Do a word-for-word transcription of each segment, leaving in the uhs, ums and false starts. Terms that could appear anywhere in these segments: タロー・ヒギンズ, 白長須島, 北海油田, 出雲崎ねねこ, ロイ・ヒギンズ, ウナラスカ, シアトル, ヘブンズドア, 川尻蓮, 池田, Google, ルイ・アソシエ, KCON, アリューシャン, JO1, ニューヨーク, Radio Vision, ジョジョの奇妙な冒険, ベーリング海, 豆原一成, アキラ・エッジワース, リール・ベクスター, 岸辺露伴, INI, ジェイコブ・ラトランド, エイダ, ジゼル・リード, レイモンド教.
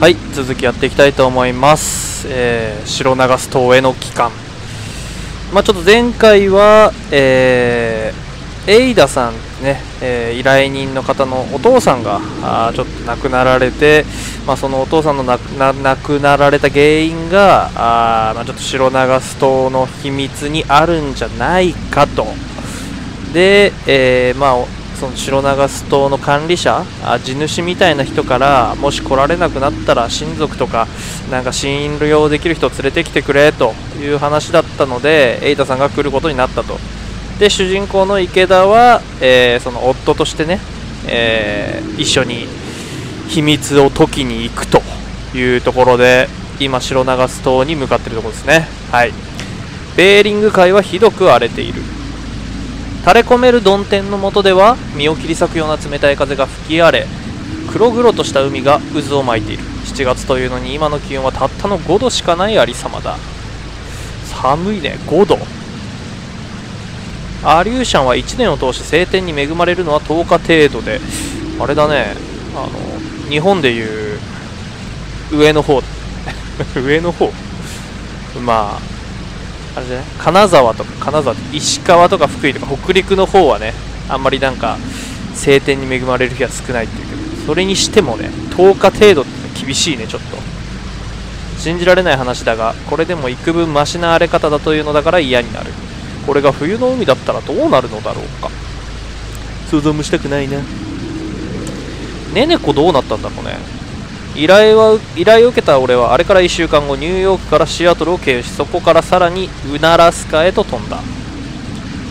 はい、続きやっていきたいと思います。えー、白長須島への帰還。まあ、ちょっと前回は、えー、エイダさんね、えー、依頼人の方のお父さんがあちょっと亡くなられて、まあ、そのお父さんの亡く な, 亡くなられた原因があ、まあ、ちょっと白長須島の秘密にあるんじゃないかと。で、えー、まあその白長須島の管理者、地主みたいな人からもし来られなくなったら親族とかなんか信用できる人を連れてきてくれという話だったので、瑛太さんが来ることになったと。で、主人公の池田は、えー、その夫としてね、えー、一緒に秘密を解きに行くというところで、今白長須島に向かってるところですね。はい。ベーリング海はひどく荒れている。垂れ込める曇天の下では身を切り裂くような冷たい風が吹き荒れ、黒々とした海が渦を巻いている。しちがつというのに今の気温はたったのごどしかないありさまだ。寒いね、ごど。アリューシャンはいちねんを通して晴天に恵まれるのはとおか程度で、あれだね、あの日本でいう上の方上の方まああれじゃない、金沢とか、金沢石川とか福井とか北陸の方はね、あんまりなんか晴天に恵まれる日は少ないっていうけど、それにしてもねとおか程度って厳しいね。ちょっと信じられない話だが、これでも幾分マシな荒れ方だというのだから嫌になる。これが冬の海だったらどうなるのだろうか。想像もしたくないな。ねねこどうなったんだろうね。依頼は依頼を受けた俺はあれからいっしゅうかんご、ニューヨークからシアトルを経由し、そこからさらにウナラスカへと飛んだ。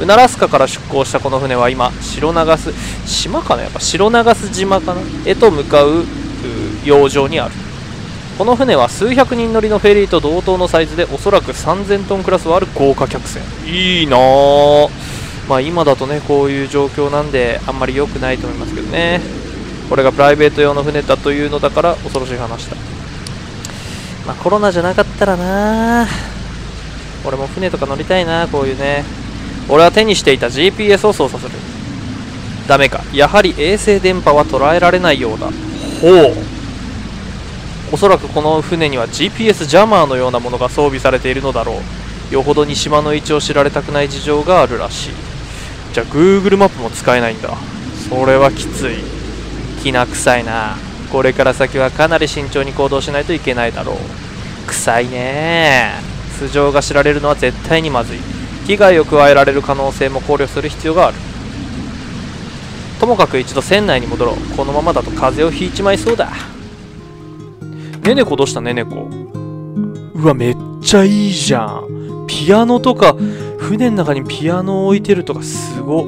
ウナラスカから出港したこの船は今白長須島かな、やっぱ白長須島かなへと向かう洋上にある。この船は数百人乗りのフェリーと同等のサイズで、おそらくさんぜんトンクラスはある豪華客船。いいなあ。まあ今だとねこういう状況なんであんまり良くないと思いますけどね。これがプライベート用の船だというのだから恐ろしい話だ。まあコロナじゃなかったらな、俺も船とか乗りたいな、こういうね。俺は手にしていた ジーピーエス を操作する。ダメか、やはり衛星電波は捉えられないようだ。ほう。おそらくこの船には ジーピーエス ジャマーのようなものが装備されているのだろう。よほどに島の位置を知られたくない事情があるらしい。じゃあ Google マップも使えないんだ。それはきつい。きな臭いな。これから先はかなり慎重に行動しないといけないだろう。臭いね。素性が知られるのは絶対にまずい。危害を加えられる可能性も考慮する必要がある。ともかく一度船内に戻ろう。このままだと風邪をひいちまいそうだ。ねねこどうしたねねこ。うわめっちゃいいじゃん。ピアノとか、船の中にピアノを置いてるとかすごっ。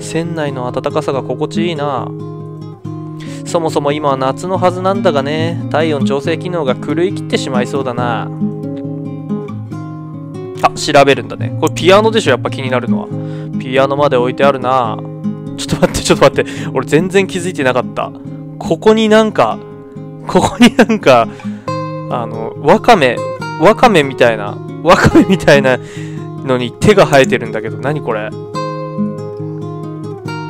船内の暖かさが心地いいな。そもそも今は夏のはずなんだがね、体温調整機能が狂い切ってしまいそうだな。あ、調べるんだね。これピアノでしょ、やっぱ気になるのは。ピアノまで置いてあるな。ちょっと待って、ちょっと待って。俺全然気づいてなかった。ここになんか、ここになんか、あの、ワカメ、ワカメみたいな、ワカメみたいなのに手が生えてるんだけど、何これ。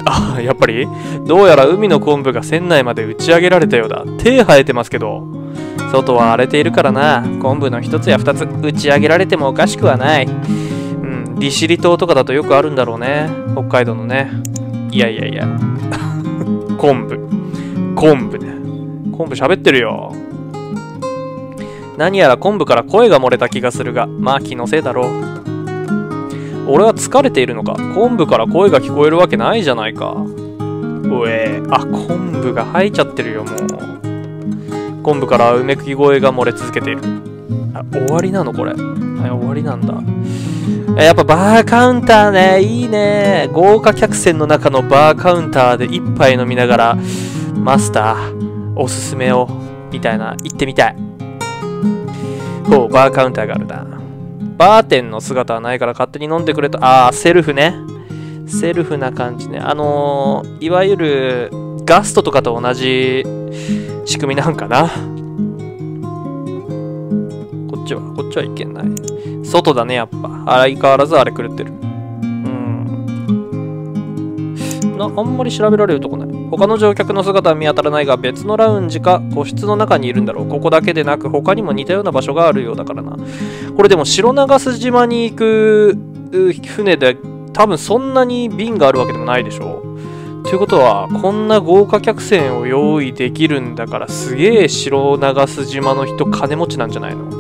あ、やっぱりどうやら海の昆布が船内まで打ち上げられたようだ。手生えてますけど、外は荒れているからな。昆布の一つや二つ打ち上げられてもおかしくはない。うん、利尻島とかだとよくあるんだろうね。北海道のね。いやいやいや。昆布。昆布ね。昆布喋ってるよ。何やら昆布から声が漏れた気がするが、まあ気のせいだろう。俺は疲れているのか。昆布から声が聞こえるわけないじゃないか。おえー、あ、昆布が吐いちゃってるよ、もう。昆布からうめき声が漏れ続けている。あ、終わりなのこれ。はい、終わりなんだ。やっぱバーカウンターね、いいね。豪華客船の中のバーカウンターで一杯飲みながら、マスター、おすすめを、みたいな、行ってみたい。ほう、バーカウンターがあるな。バーテンの姿はないから勝手に飲んでくれと。ああ、セルフね。セルフな感じね。あのー、いわゆるガストとかと同じ仕組みなんかな。こっちは、こっちはいけない。外だね、やっぱ。相変わらずあれ狂ってる。うん。な、あんまり調べられるとこない。他の乗客の姿は見当たらないが、別のラウンジか個室の中にいるんだろう。ここだけでなく他にも似たような場所があるようだからな。これでも白長洲島に行く船で多分そんなに便があるわけでもないでしょう。ということはこんな豪華客船を用意できるんだから、すげえ白長洲島の人金持ちなんじゃないの。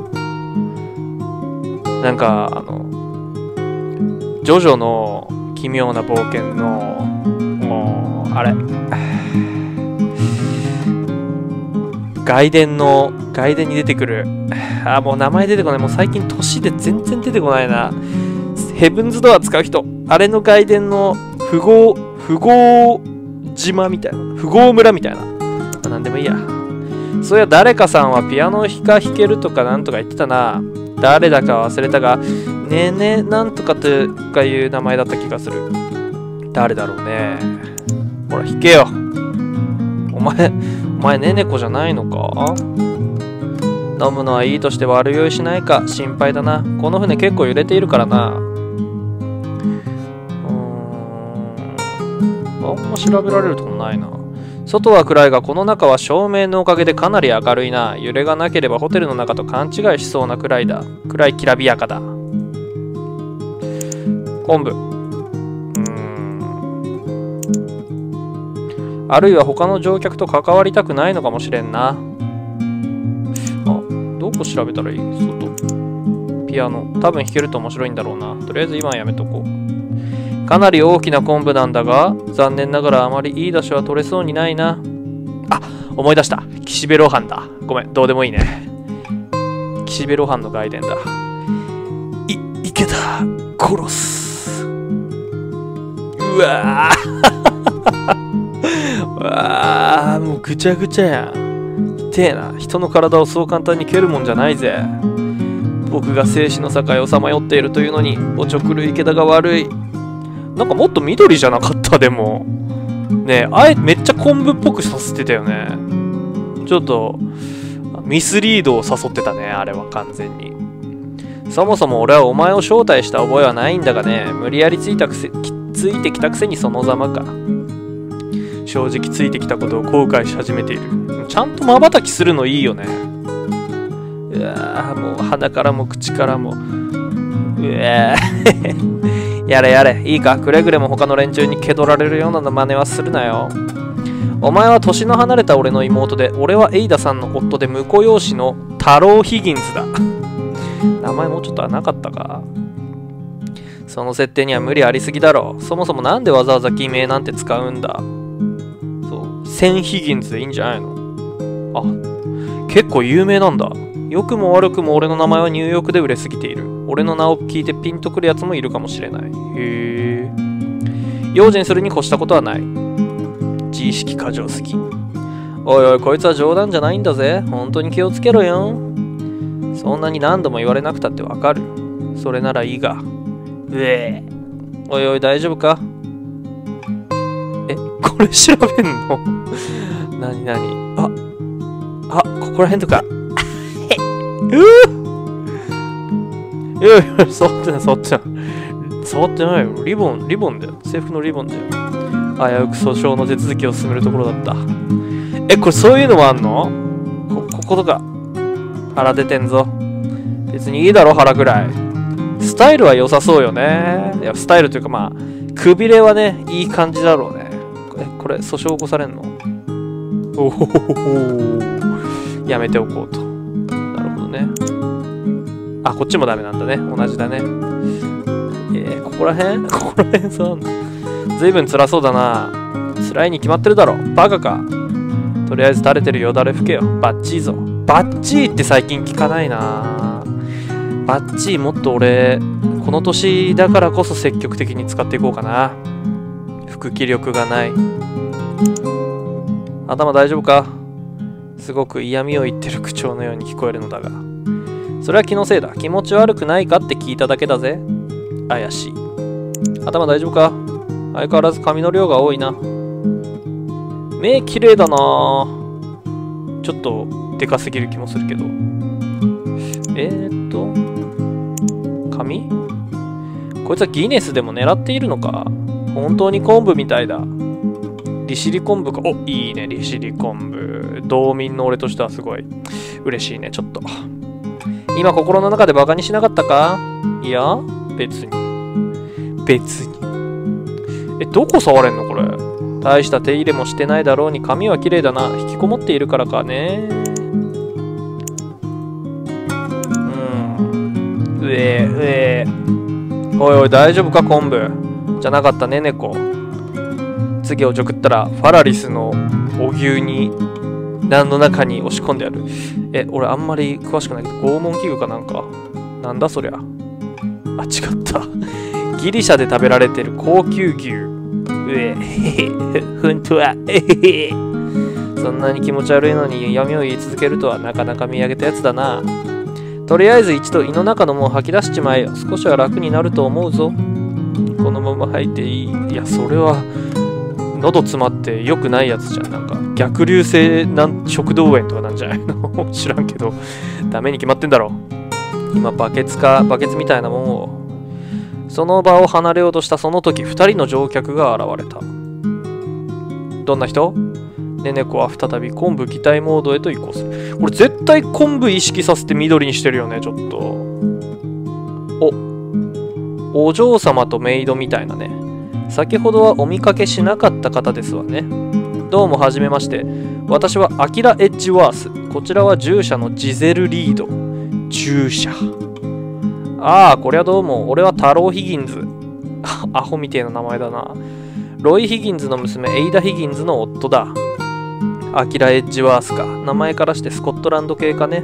なんかあのジョジョの奇妙な冒険のもうあれ外伝の外伝に出てくるあもう名前出てこない、もう最近年で全然出てこないな。ヘブンズドア使う人、あれの外伝の富豪富豪島みたいな、富豪村みたいな、なんでもいいや。そういや誰かさんはピアノが弾けるとかなんとか言ってたな。誰だか忘れたが、ねえねえなんとかとかいう名前だった気がする。誰だろうね。ほら弾けよお前、お前ねねこじゃないのか。飲むのはいいとして悪酔いしないか心配だな。この船結構揺れているからな。うーん、あんま調べられるとこないな。外は暗いがこの中は照明のおかげでかなり明るいな。揺れがなければホテルの中と勘違いしそうなくらいだ。暗いきらびやかだ。昆布、うーん、あるいは他の乗客と関わりたくないのかもしれんな。あ、どこ調べたらいい。外ピアノ多分弾けると面白いんだろうな。とりあえず今はやめとこう。かなり大きな昆布なんだが、残念ながらあまりいい出汁は取れそうにないな。あ、思い出した。岸辺露伴だ。ごめん、どうでもいいね。岸辺露伴の外伝だ。い、池田、殺す。うわぁ。うわぁ、もうぐちゃぐちゃやん。痛えな。人の体をそう簡単に蹴るもんじゃないぜ。僕が生死の境をさまよっているというのに、おちょくる池田が悪い。なんかもっと緑じゃなかった。でもねえ、あえめっちゃ昆布っぽくさせてたよね。ちょっとミスリードを誘ってたね、あれは完全に。そもそも俺はお前を招待した覚えはないんだがね。無理やりついたくせついてきたくせにそのざまか。正直ついてきたことを後悔し始めている。ちゃんとまばたきするのいいよね。うわもう鼻からも口からもうわやれやれ、いいか、くれぐれも他の連中に蹴取られるような真似はするなよ。お前は年の離れた俺の妹で、俺はエイダさんの夫で婿養子の太郎ヒギンズだ。名前もうちょっとはなかったか。その設定には無理ありすぎだろう。そもそもなんでわざわざ偽名なんて使うんだ。そう、センヒギンズでいいんじゃないの。あ、結構有名なんだ。良くも悪くも俺の名前はニューヨークで売れすぎている。俺の名を聞いてピンとくるやつもいるかもしれない。へえ。用心するに越したことはない。自意識過剰すぎ。おいおい、こいつは冗談じゃないんだぜ。本当に気をつけろよ。そんなに何度も言われなくたってわかる。それならいいが。うえおいおい、大丈夫か。え、これ調べんのなになに。ああ、ここらへんとかういやいや、触ってない、触ってない。触ってないよ。リボン、リボンだよ。制服のリボンだよ。危うく訴訟の手続きを進めるところだった。え、これそういうのもあんの？こ、こことか。腹出てんぞ。別にいいだろ、腹ぐらい。スタイルは良さそうよね。いや、スタイルというかまあ、くびれはね、いい感じだろうね。え、これ、訴訟起こされんの？おほほほほ。やめておこうと。なるほどね。あ、こっちもダメなんだね。同じだね。えー、ここらへんここらへんそうなんだ。ずいぶん辛そうだな。辛いに決まってるだろ。バカか。とりあえず垂れてるよだれ拭けよ。バッチーぞ。バッチーって最近聞かないな。バッチーもっと俺、この年だからこそ積極的に使っていこうかな。腹気力がない。頭大丈夫か。すごく嫌味を言ってる口調のように聞こえるのだが。それは気のせいだ。気持ち悪くないかって聞いただけだぜ。怪しい。頭大丈夫か。相変わらず髪の量が多いな。目綺麗だな。ちょっとでかすぎる気もするけど。えー、っと髪、こいつはギネスでも狙っているのか。本当に昆布みたいだ。利尻昆布か。お、いいね、利尻昆布。道民の俺としてはすごい嬉しいね、ちょっと。今心の中でバカにしなかったか？いや、別に。別に。え、どこ触れんのこれ。大した手入れもしてないだろうに髪は綺麗だな。引きこもっているからかね。うん。うえ、うえ。おいおい、大丈夫か昆布。じゃなかったね、猫。次おちょくったらファラリスのお牛に何の中に押し込んでやる。え、俺あんまり詳しくないけど拷問器具かなんかなんだそりゃ。あ、違った。ギリシャで食べられてる高級牛。うえ本当はそんなに気持ち悪いのに闇を言い続けるとはなかなか見上げたやつだな。とりあえず一度胃の中のもん吐き出しちまえよ。少しは楽になると思うぞ。このまま吐いていい。いや、それは喉詰まって良くないやつじゃん。なんか逆流性なん食道炎とかなんじゃないの知らんけどダメに決まってんだろ。今バケツかバケツみたいなもんを。その場を離れようとしたその時、ふたりの乗客が現れた。どんな人？ねねこは再び昆布擬態モードへと移行する。これ絶対昆布意識させて緑にしてるよね、ちょっと。おお嬢様とメイドみたいなね。先ほどはお見かけしなかった方ですわね。どうもはじめまして。私はアキラ・エッジワース。こちらは従者のジゼル・リード。従者。ああ、こりゃどうも。俺はタロー・ヒギンズ。アホみてえな名前だな。ロイ・ヒギンズの娘、エイダ・ヒギンズの夫だ。アキラ・エッジワースか。名前からしてスコットランド系かね。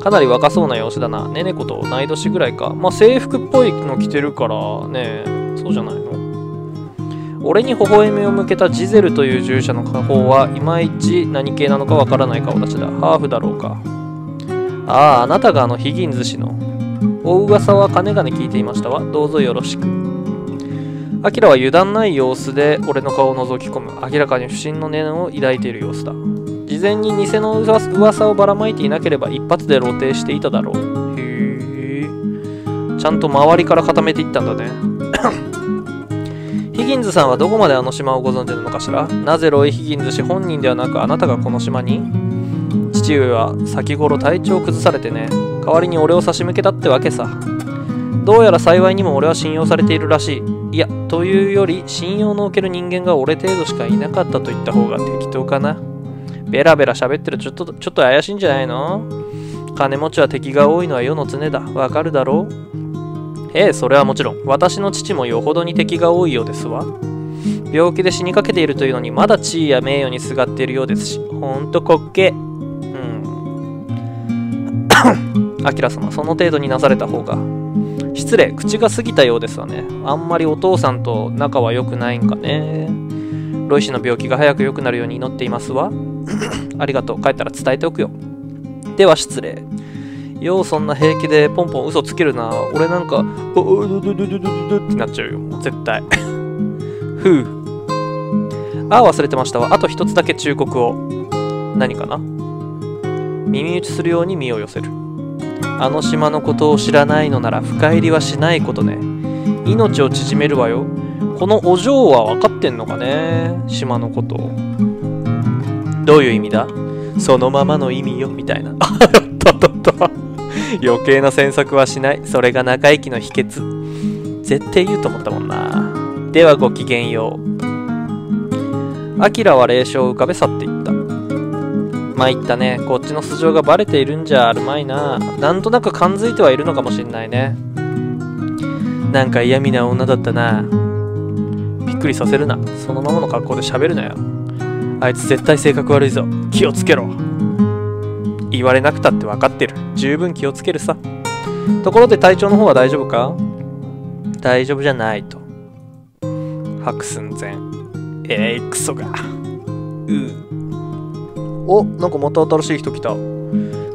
かなり若そうな様子だな。ねねこと同い年ぐらいか。まあ制服っぽいの着てるからね。そうじゃないの。俺に微笑みを向けたジゼルという従者の家宝はいまいち何系なのかわからない顔立ちだ。ハーフだろうか。ああ、あなたがあのヒギンズ氏の。お噂はかねがね聞いていましたわ。どうぞよろしく。アキラは油断ない様子で俺の顔を覗き込む。明らかに不審の念を抱いている様子だ。事前に偽の噂をばらまいていなければ一発で露呈していただろう。へえ。ちゃんと周りから固めていったんだね。ヒギンズさんはどこまであの島をご存知なのかしら。なぜロイ・ヒギンズ氏本人ではなくあなたがこの島に。父上は先頃体調を崩されてね。代わりに俺を差し向けたってわけさ。どうやら幸いにも俺は信用されているらしい。いや、というより信用のおける人間が俺程度しかいなかったと言った方が適当かな。ベラベラ喋ってるちょっとちょっと怪しいんじゃないの。金持ちは敵が多いのは世の常だ。わかるだろう。ええ、それはもちろん。私の父もよほどに敵が多いようですわ。病気で死にかけているというのにまだ地位や名誉にすがっているようですし、ほんと滑稽。うん。アキラ様、その程度になされた方が。失礼、口が過ぎたようですわね。あんまりお父さんと仲は良くないんかね。ロイ氏の病気が早く良くなるように祈っていますわ。ありがとう。帰ったら伝えておくよ。では失礼。ようそんな平気でポンポン嘘つけるな。俺なんかおおどどどどどってなっちゃうよ絶対。ふう。ああ、忘れてましたわ。あと一つだけ忠告を。何かな。耳打ちするように身を寄せる。あの島のことを知らないのなら深入りはしないことね。命を縮めるわよ。このお嬢は分かってんのかね、島のことを。どういう意味だ。そのままの意味よみたいな。あったあったあった。余計な詮索はしない。それが長生きの秘訣。絶対言うと思ったもんな。ではごきげんよう。アキラは冷笑を浮かべ去っていった。まいったね。こっちの素性がバレているんじゃあるまいな。なんとなく感づいてはいるのかもしんないね。なんか嫌味な女だったな。びっくりさせるな。そのままの格好で喋るなよ。あいつ絶対性格悪いぞ。気をつけろ。言われなくたって分かってる。十分気をつけるさ。ところで体調の方は大丈夫か。大丈夫じゃないと。吐く寸前。えー、クソが。うう。お、なんかまた新しい人来た。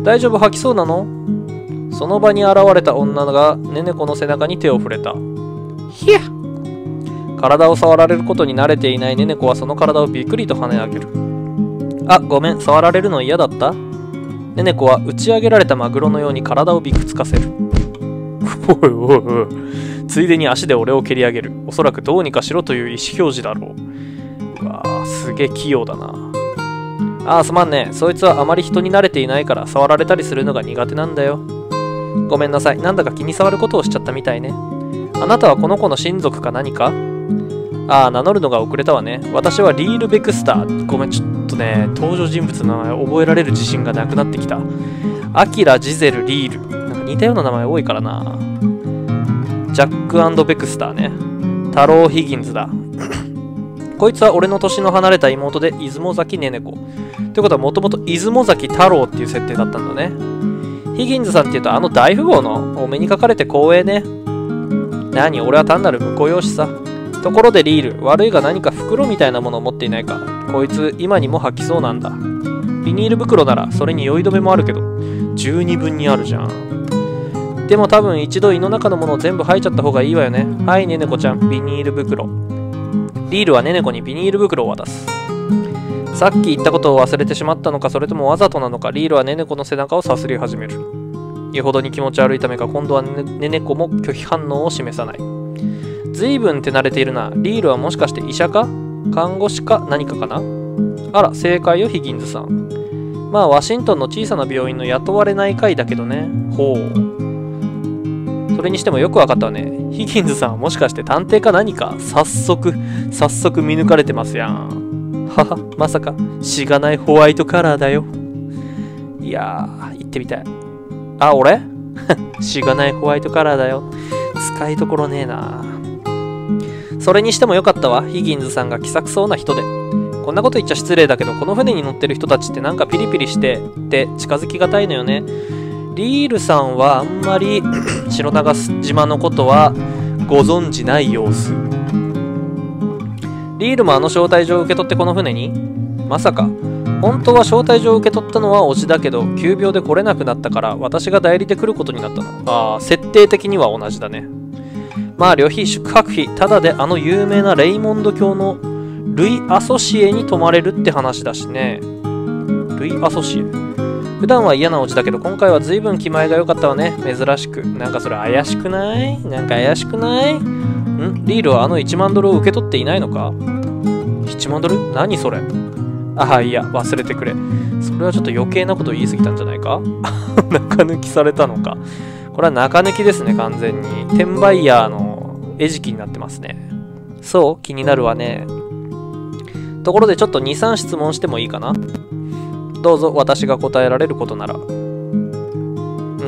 大丈夫、吐きそうなの。その場に現れた女がねねこの背中に手を触れた。ひや。体を触られることに慣れていないねねこはその体をびっくりと跳ね上げる。あ、ごめん、触られるの嫌だった。ねねこは打ち上げられたマグロのように体をびくつかせる。おいおいおい。ついでに足で俺を蹴り上げる。おそらくどうにかしろという意思表示だろう。か。すげえ器用だな。ああ、すまんね。そいつはあまり人に慣れていないから触られたりするのが苦手なんだよ。ごめんなさい。なんだか気に障ることをしちゃったみたいね。あなたはこの子の親族か何か？ああ、名乗るのが遅れたわね。私はリール・ベクスター。ごめん、ちょっとね、登場人物の名前を覚えられる自信がなくなってきた。アキラ・ジゼル・リール。なんか似たような名前多いからな。ジャック&ベクスターね。タロー・ヒギンズだ。こいつは俺の年の離れた妹で、出雲崎ねねこ。ということは、もともと出雲崎太郎っていう設定だったんだね。ヒギンズさんっていうと、あの大富豪のお目にかかれて光栄ね。なに、俺は単なる婿養子さ。ところでリール、悪いが何か袋みたいなものを持っていないか。こいつ、今にも吐きそうなんだ。ビニール袋なら、それに酔い止めもあるけど、十二分にあるじゃん。でも多分、一度胃の中のものを全部吐いちゃった方がいいわよね。はい、ねねこちゃん、ビニール袋。リールはねねこにビニール袋を渡す。さっき言ったことを忘れてしまったのか、それともわざとなのか、リールはねねこの背中をさすり始める。よほどに気持ち悪いためか、今度はねねこも拒否反応を示さない。ずいぶん手慣れているな。リールはもしかして医者か看護師か何かかな。あら、正解よヒギンズさん。まあワシントンの小さな病院の雇われない会だけどね。ほう。それにしてもよくわかったわね。ヒギンズさんはもしかして探偵か何か。早速早速見抜かれてますやん。はは、まさかしがないホワイトカラーだよ。いやー、行ってみたい。あ、俺しがないホワイトカラーだよ。使いどころねえな。それにしてもよかったわ、ヒギンズさんが気さくそうな人で。こんなこと言っちゃ失礼だけど、この船に乗ってる人たちってなんかピリピリしてて近づきがたいのよね。リールさんはあんまり白長島のことはご存じない様子。リールもあの招待状を受け取ってこの船に？まさか。本当は招待状を受け取ったのは推しだけど、急病で来れなくなったから私が代理で来ることになったの。ああ、設定的には同じだね。まあ旅費、宿泊費、ただであの有名なレイモンド教のルイ・アソシエに泊まれるって話だしね。ルイ・アソシエ。普段は嫌なオチだけど、今回は随分気前が良かったわね。珍しく。なんかそれ怪しくない？なんか怪しくないん？リールはあのいちまんドルを受け取っていないのか？ いちまんドル？何それ？ああ、いや、忘れてくれ。それはちょっと余計なこと言い過ぎたんじゃないか？中抜きされたのか。これは中抜きですね、完全に。転売ヤーの餌食になってますね。そう？気になるわね。ところでちょっとに、さん質問してもいいかな？どうぞ、私が答えられることなら。うん。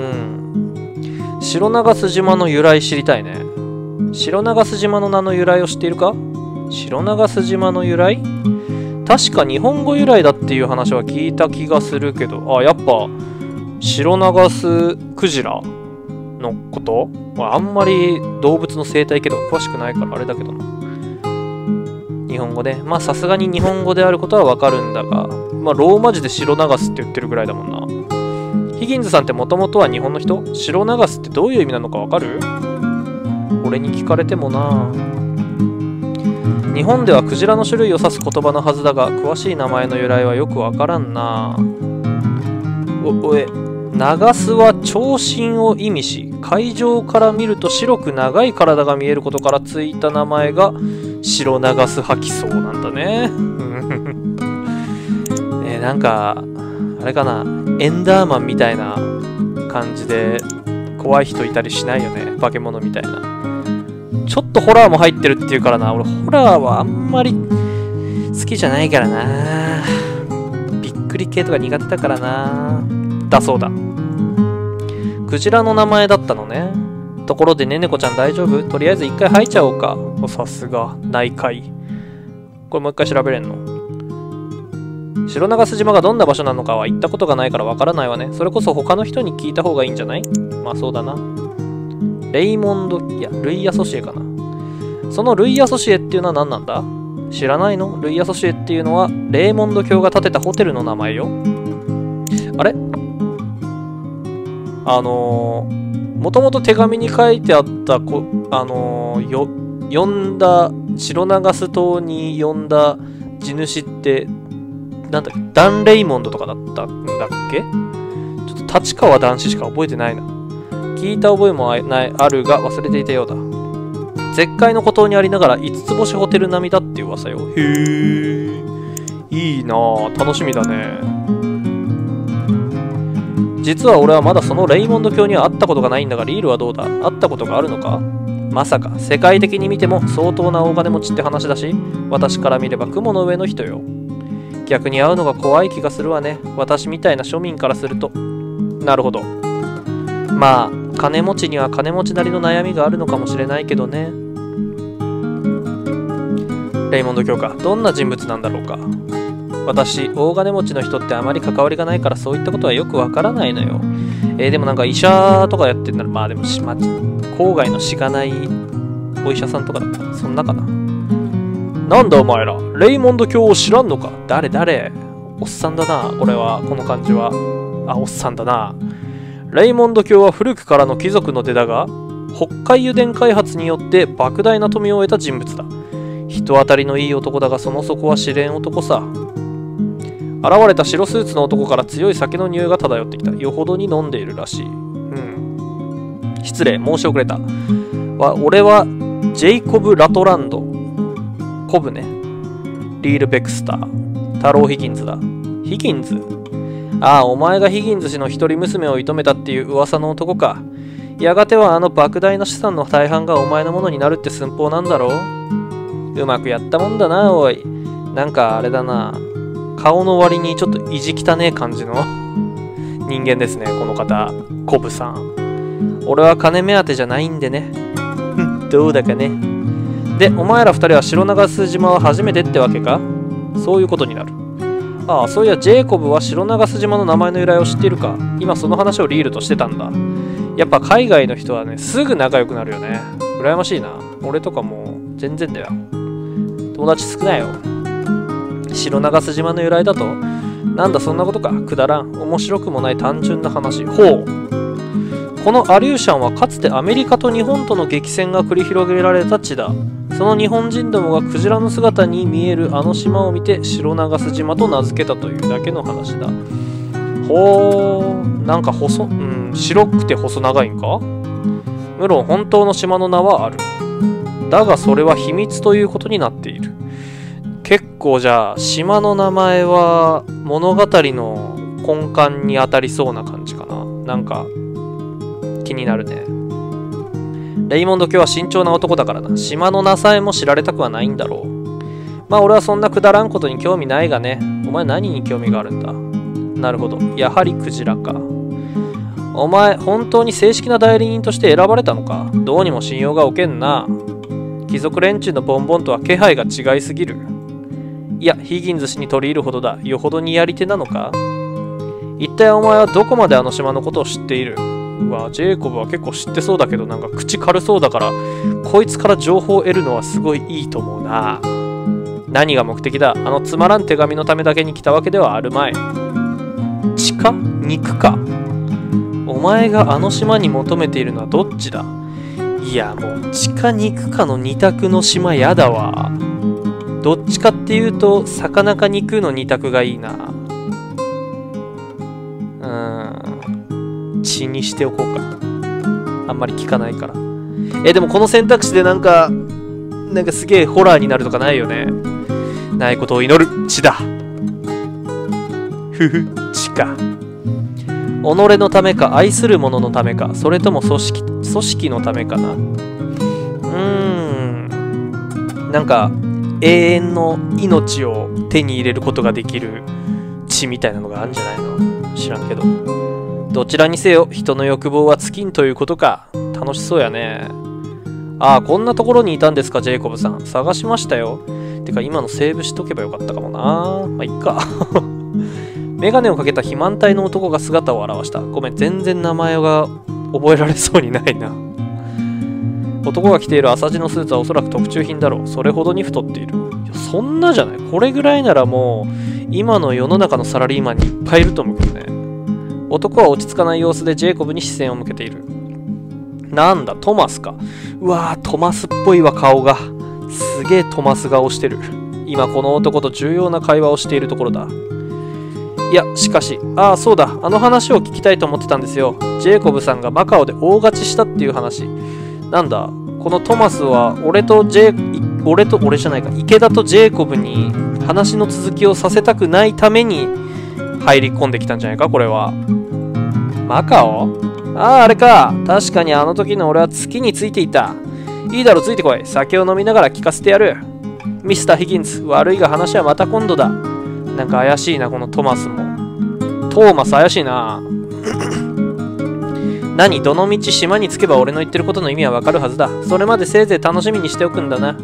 白長洲島の由来知りたいね。白長洲島の名の由来を知っているか？白長洲島の由来？確か日本語由来だっていう話は聞いた気がするけど、あ、やっぱ、白長洲クジラ？のこと？あんまり動物の生態系とか詳しくないからあれだけどな。日本語で、ね、まあさすがに日本語であることはわかるんだが、まあローマ字で白長洲って言ってるぐらいだもんな。ヒギンズさんってもともとは日本の人？白長洲ってどういう意味なのかわかる？俺に聞かれてもな。日本ではクジラの種類を指す言葉のはずだが、詳しい名前の由来はよくわからんな。お、おえ。長洲は長身を意味し、海上から見ると白く長い体が見えることからついた名前が白長洲吐きそうなんだね。え、なんかあれかな、エンダーマンみたいな感じで怖い人いたりしないよね、化け物みたいな。ちょっとホラーも入ってるっていうからな。俺ホラーはあんまり好きじゃないからな。びっくり系とか苦手だからな。だそうだ。クジラの名前だったのね。ところでねねこちゃん大丈夫？とりあえず一回吐いちゃおうか。さすが内海。これもう一回調べれんの？白長洲島がどんな場所なのかは行ったことがないからわからないわね。それこそ他の人に聞いた方がいいんじゃない？まあそうだな。レイモンド、いやルイ・アソシエかな。そのルイ・アソシエっていうのは何なんだ？知らないの？ルイ・アソシエっていうのはレイモンド教が建てたホテルの名前よ。あれ？あのー、もともと手紙に書いてあったこ、あのー、よ呼んだ白長洲島に呼んだ地主ってなんだっけ、ダン・レイモンドとかだったんだっけ。ちょっと立川談志しか覚えてないな。聞いた覚えも あ, ないあるが忘れていたようだ。絶海の孤島にありながら五つ星ホテル並みだって噂よ。へえ、いいなあ、楽しみだね。実は俺はまだそのレイモンド卿には会ったことがないんだが、リールはどうだ、会ったことがあるのか。まさか世界的に見ても相当な大金持ちって話だし、私から見れば雲の上の人よ。逆に会うのが怖い気がするわね、私みたいな庶民からすると。なるほど。まあ金持ちには金持ちなりの悩みがあるのかもしれないけどね。レイモンド卿か、どんな人物なんだろうか。私大金持ちの人ってあまり関わりがないから、そういったことはよくわからないのよ。えー、でもなんか医者とかやってんなら、まあでもし、まあ、郊外のしがないお医者さんとかだったらそんなかな。なんだお前ら、レイモンド卿を知らんのか。誰誰、おっさんだなこれは、この感じは。あ、おっさんだな。レイモンド卿は古くからの貴族の出だが、北海油田開発によって莫大な富を得た人物だ。人当たりのいい男だが、その底は試練男さ。現れた白スーツの男から強い酒の匂いが漂ってきた。よほどに飲んでいるらしい。うん。失礼、申し遅れた。は俺はジェイコブ・ラトランド。コブね。リール・ベクスター。タロー・ヒギンズだ。ヒギンズ？ああ、お前がヒギンズ氏の一人娘を射止めたっていう噂の男か。やがてはあの莫大な資産の大半がお前のものになるって寸法なんだろう。うまくやったもんだな、おい。なんかあれだな。顔の割にちょっと意地汚ねえ感じの人間ですね、この方、コブさん。俺は金目当てじゃないんでね。どうだかね。で、お前ら二人は白長洲島は初めてってわけか。そういうことになる。ああ、そういや、ジェイコブは白長洲島の名前の由来を知っているか。今その話をリールとしてたんだ。やっぱ海外の人はね、すぐ仲良くなるよね。羨ましいな。俺とかもう全然だよ。友達少ないよ。白長洲島の由来だと。なんだそんなことか、くだらん。面白くもない単純な話。ほう。このアリューシャンはかつてアメリカと日本との激戦が繰り広げられた地だ。その日本人どもがクジラの姿に見えるあの島を見て白長洲島と名付けたというだけの話だ。ほう。なんか細、うん、白くて細長いんか。無論本当の島の名はある。だがそれは秘密ということになっている。結構じゃあ島の名前は物語の根幹に当たりそうな感じかな。なんか気になるね。レイモンド卿は慎重な男だからな。島の名さえも知られたくはないんだろう。まあ俺はそんなくだらんことに興味ないがね。お前何に興味があるんだ。なるほど、やはりクジラか。お前本当に正式な代理人として選ばれたのか。どうにも信用がおけんな。貴族連中のボンボンとは気配が違いすぎる。いや、ヒギンズ氏に取り入るほどだ。よほどにやり手なのか。一体お前はどこまであの島のことを知っている。うわ、ジェイコブは結構知ってそうだけど、なんか口軽そうだから、こいつから情報を得るのはすごいいいと思うな。何が目的だ。あのつまらん手紙のためだけに来たわけではあるまい。地下？肉か。お前があの島に求めているのはどっちだ。いや、もう地下肉かの二択の島やだわ。どっちかっていうと魚か肉の二択がいいな。うん、血にしておこうか。あんまり聞かないから。え、でもこの選択肢でなんかなんかすげえホラーになるとかないよね。ないことを祈る。血だ。ふふ、血か。己のためか、愛する者のためか、それとも組織組織のためかな。うーん、なんか永遠の命を手に入れることができる血みたいなのがあるんじゃないの。知らんけど。どちらにせよ人の欲望は尽きんということか。楽しそうやね。ああ、こんなところにいたんですか、ジェイコブさん。探しましたよ。てか今のセーブしとけばよかったかもな。まあいっか。メガネをかけた肥満体の男が姿を現した。ごめん、全然名前が覚えられそうにないな。男が着ている朝地のスーツはおそらく特注品だろう。それほどに太っている。いや、そんなじゃない。これぐらいならもう今の世の中のサラリーマンにいっぱいいると思うけどね。男は落ち着かない様子でジェイコブに視線を向けている。なんだ、トマスか。うわー、トマスっぽいわ、顔が。すげえトマス顔してる。今この男と重要な会話をしているところだ。いや、しかし、ああ、そうだ、あの話を聞きたいと思ってたんですよ。ジェイコブさんがマカオで大勝ちしたっていう話。なんだ、このトマスは俺とジェイ、俺と俺じゃないか、池田とジェイコブに話の続きをさせたくないために入り込んできたんじゃないか、これは。マカオ？ああ、あれか。確かにあの時の俺は月についていた。いいだろ、ついてこい。酒を飲みながら聞かせてやる。ミスター・ヒギンズ、悪いが話はまた今度だ。なんか怪しいな、このトマスも。トーマス怪しいな。何、どの道島に着けば俺の言ってることの意味はわかるはずだ。それまでせいぜい楽しみにしておくんだな。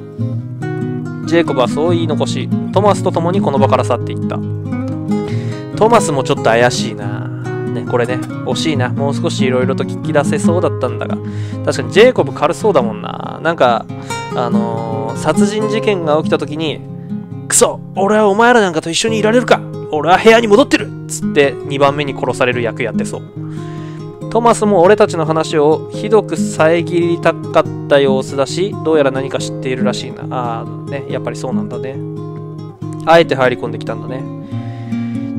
ジェイコブはそう言い残し、トマスと共にこの場から去っていった。トマスもちょっと怪しいな。ね、これね、惜しいな。もう少しいろいろと聞き出せそうだったんだが、確かにジェイコブ軽そうだもんな。なんか、あのー、殺人事件が起きた時に、クソ、俺はお前らなんかと一緒にいられるか、俺は部屋に戻ってるつってにばんめに殺される役やってそう。トマスも俺たちの話をひどく遮りたかった様子だし、どうやら何か知っているらしいな。ああ、ね、やっぱりそうなんだね。あえて入り込んできたんだね。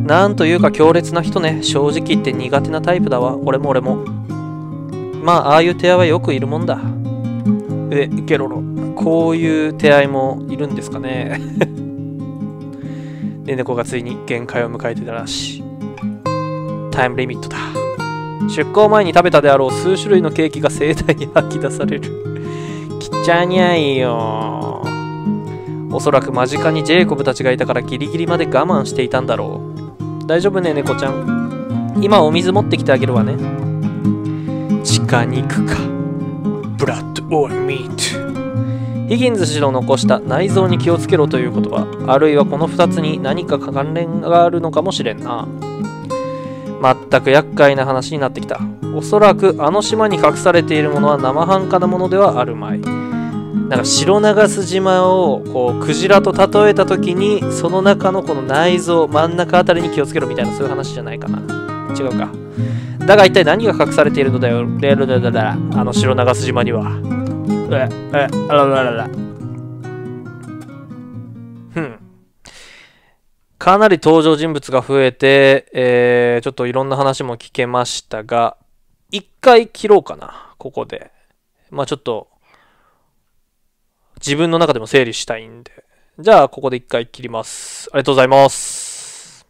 なんというか強烈な人ね。正直言って苦手なタイプだわ。俺も俺も。まあ、ああいう手合いはよくいるもんだ。え、ゲロロ。こういう手合いもいるんですかね。で、猫がついに限界を迎えてたらしい。タイムリミットだ。出航前に食べたであろう数種類のケーキが盛大に吐き出される。きっちゃにゃいよ。おそらく間近にジェイコブたちがいたからギリギリまで我慢していたんだろう。大丈夫ね、猫ちゃん。今お水持ってきてあげるわね。鹿肉か。ブラッドオーミート。ヒギンズ氏の残した内臓に気をつけろという言葉、あるいはこのふたつに何か関連があるのかもしれんな。まったく厄介な話になってきた。おそらくあの島に隠されているものは生半可なものではあるまい。なんか白長洲島をこうクジラと例えた時に、その中のこの内臓真ん中あたりに気をつけろみたいな、そういう話じゃないかな。違うか。だが一体何が隠されているのだよ、レルレルレル、あの白長洲島には。ええあらららら。ふん。かなり登場人物が増えて、えー、ちょっといろんな話も聞けましたが、一回切ろうかな、ここで。まあちょっと、自分の中でも整理したいんで。じゃあ、ここで一回切ります。ありがとうございます。